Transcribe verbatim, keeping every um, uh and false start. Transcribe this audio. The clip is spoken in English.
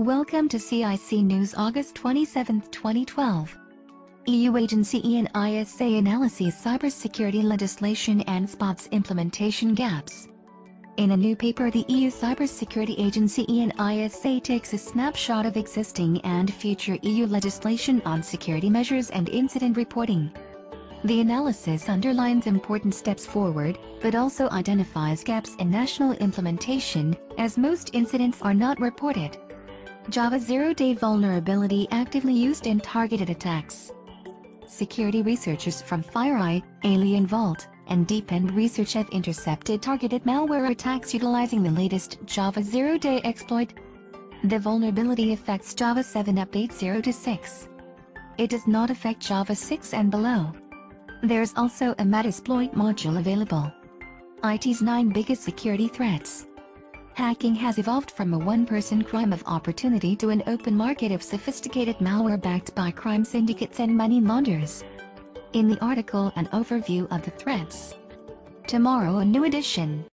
Welcome to C I C News August twenty-seventh, twenty twelve. E U agency ENISA analyses cybersecurity legislation and spots implementation gaps. In a new paper, the E U cybersecurity agency ENISA takes a snapshot of existing and future E U legislation on security measures and incident reporting. The analysis underlines important steps forward, but also identifies gaps in national implementation, as most incidents are not reported. Java zero-day vulnerability actively used in targeted attacks. Security researchers from FireEye, AlienVault, and DeepEnd Research have intercepted targeted malware attacks utilizing the latest Java zero-day exploit. The vulnerability affects Java seven update zero to six. It does not affect Java six and below. There's also a Metasploit module available. I T's nine biggest security threats. Hacking has evolved from a one-person crime of opportunity to an open market of sophisticated malware backed by crime syndicates and money launderers. In the article, an overview of the threats. Tomorrow, a new edition.